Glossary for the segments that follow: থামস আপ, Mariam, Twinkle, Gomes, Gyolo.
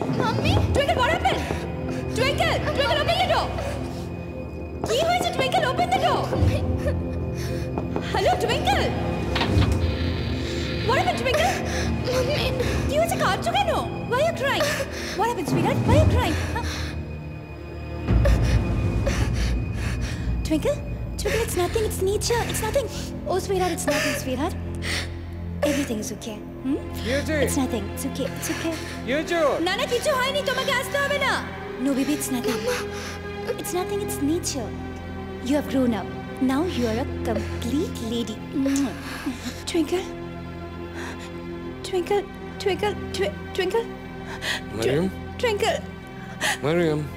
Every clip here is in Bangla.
Mommy? Twinkle, what happened? Twinkle! Twinkle, open the door! Ki hoyeche, Twinkle, open the door! Hello, Twinkle! What happened, Twinkle? Mommy! Ki hoyeche, kaancho keno? Why are you crying? What happened, sweetheart? Why are you crying? Huh? Twinkle? Twinkle, it's nothing. It's nature. It's nothing. Oh, sweetheart, it's nothing, sweetheart. Everything is okay. Hmm? Yuju! It's nothing. It's okay. It's okay. Yuju! Nana, kichu hoy ni tomake aste hobe na. No, baby, it's nothing. Mama. It's nothing. It's nature. You have grown up. Now you are a complete lady. Twinkle. Twinkle. Twinkle. Twinkle. Mariam? Twinkle. Mariam.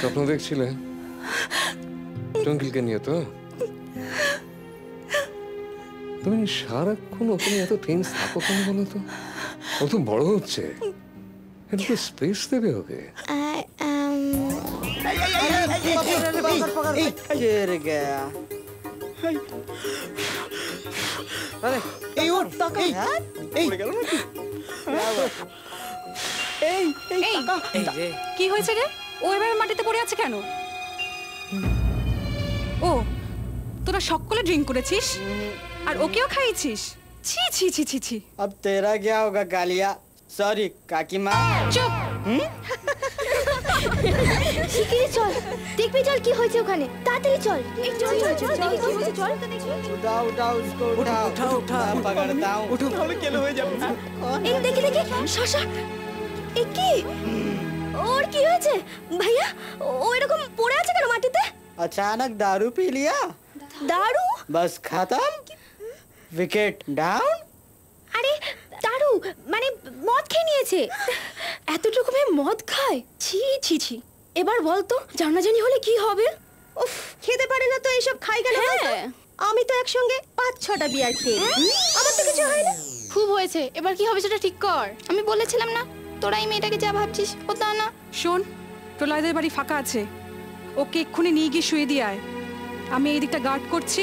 Sapna dekchile? Twinkle ke niye to? তুমি সারাক্ষণ ওকে নিয়ে এত টেন্স থাকো কেন বলো তো? ও তো বড় হচ্ছে, একটু স্পেস দেবে ওকে। কি হয়েছে রে? ও এবার মাটিতে পড়ে আছে কেন? ও তোরা সকলে ড্রিঙ্ক করেছিস? और ओके खाई चीज छी छी छी छी छी अब तेरा क्या होगा कालिया सॉरी काकी माँ चुप शिकरी चल देख भी चल की होइछे ওখানে तातरी चल एक चल चल देखि की होइछे चल तो देखि उठा उठा उसको उठा उठा उठा पकड़ता हूं उठो तोले केलो हो जाबे ए देखि देखि शशा ए की और की होइछे भैया ओ এরকম পড়ে আছে কেন মাটিতে अचानक दारू पी लिया दारू बस खत्म विकेट डाउन अरे दारू माने मद খেয়ে নিয়েছে এতটুকু মে মদ খায় ছি ছি ছি এবার বল তো জানাজানি হলে কি হবে উফ খেতে পারে না তো এই সব খাই কেন বল তো আমি তো একসঙ্গে 5-6টা বিয়ার খেয়ে আমার তো কিছু হয় না খুব হয়েছে এবার কি হবে সেটা ঠিক কর আমি বলেছিলাম না তোরাই মেয়েটাকে যা ভাবছিস ও তা না শুন তোলাইদের বাড়ি ফাঁকা আছে ওকে এক্ষুনি নিয়ে গিয়ে শুয়ে দিয়ে আয় আমি এই দিকটা গার্ড করছি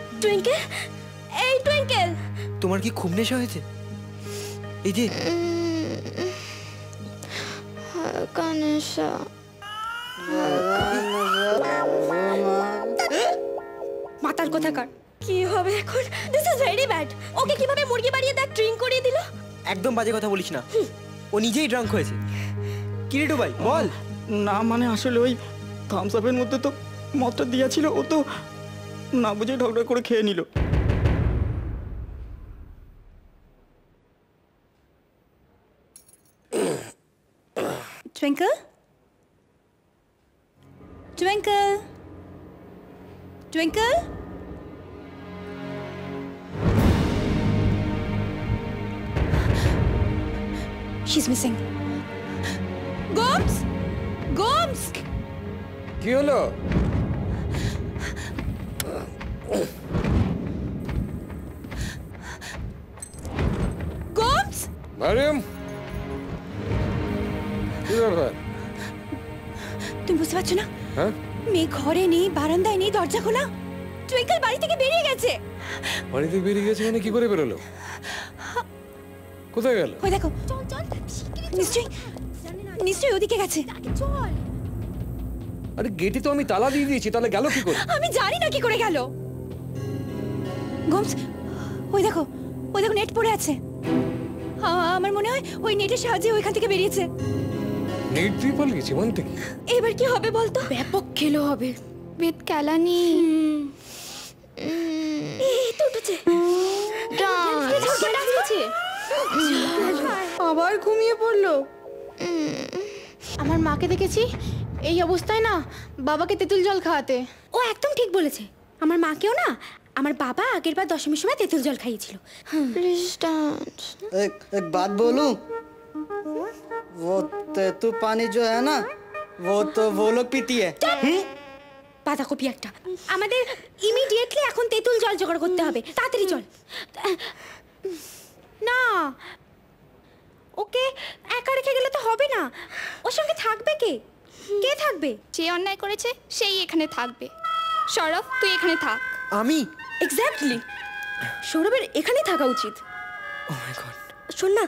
Twinkle? Hey, Twinkle! তোমার কি খুব নেশা হয়েছে? এই যে হালকা নেশা মাতাল কোথাকার কি হবে এখন This is very bad ওকে কিভাবে মুরগি বাড়িয়ে দেখ ড্রিঙ্ক করিয়ে দিল একদম বাজে কথা বলিস না ও নিজেই ড্রাঙ্ক হয়েছে কি রে ভাই বল না মানে আসলে ওই থামস আপের মধ্যে তো মদটা দিয়া ছিল ও তো না বুঝে ঢকঢক করে খেয়ে নিল Twinkle Twinkle Twinkle She's missing Gomes Gomes Gyolo Gomes? Mariam? Where are you? You don't know. Huh? I'm not in my house, I'm not in my house. Twinkle is out of the house. What are you doing? Where are you? Look. Nishchoy. Nishchoy, where are you? Come on. I gave you a tala. What did you do? I don't know what you did. Gomes, ওই দেখো নেট পড়ে আছে। আমার মনে হয় ওই নেটের সাহায্যে ওইখান থেকে বেরিয়েছে। নেট তুই বল গেছি বল থেকে। এবার কি হবে বল তো? ব্যাপক খেলো হবে। বেদ কালানি। এই তো উঠেছে। আবার ঘুমিয়ে পড়লো। আমার মাকে দেখেছি এই অবস্থায় না বাবাকে তেঁতুল জল খাওয়াতে। ও একদম ঠিক বলেছে। আমার মাকেও না আমার বাবা আগের বার দশমীর সময় তেঁতুল জল খাইয়েছিল। Please dance. এক এক বাত বলুম। वो तेतू पानी जो है ना वो तो वो लोग पीती है। बाधा को पिया एक आमादेर इमीडिएटली अखुन तेतुल जल जोगाड़ करते होबे तातरी चल ना ओके एका रेखे गेले तो होबे ना ओर संगे थाकबे के के थाकबे जे अन्याय करेछे सेई एखाने थाकबे সৌরভ তুই এখানে থাক আমি এক্স্যাক্টলি সৌরভের এখানেই থাকা উচিত ও মাই গড শোন না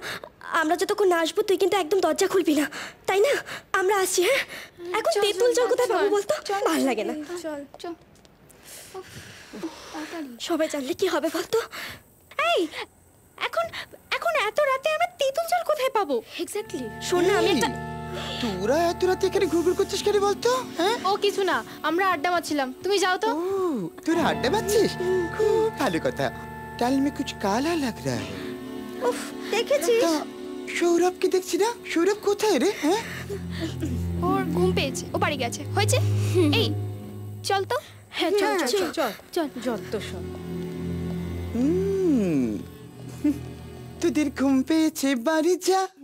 আমরা যতক্ষণ না আসব তুই কিন্তু একদম দরজা খুলবি না তাই না আমরা আসি হ্যাঁ এখন তেতুল জল কোথায় পাবো বল তো ভালো লাগে না চল চল সবাই জানলে কি হবে বল তো এই এখন এখন এত রাতে আমরা তেতুল জল কোথায় পাবো এক্স্যাক্টলি শোন না আমি একটা তোরা এত রাতে এখানে ঘুরঘুর করছিস কেন বল তো হ্যাঁ ও কিছু না আমরা আড্ডা মারছিলাম তুমি যাও তো ও তোরা আড্ডা মারছিস খুব ভালো কথা ডাল মে কিছু কালা লাগ रहा है উফ দেখেছিস সৌরভ কি দেখছিস না সৌরভ কোথায় রে হ্যাঁ ওর ঘুম পেয়েছে ও বাড়ি গেছে হয়েছে এই চল তো হ্যাঁ চল চল চল চল চল তো সব তোদের ঘুম পেয়েছে বাড়ি যা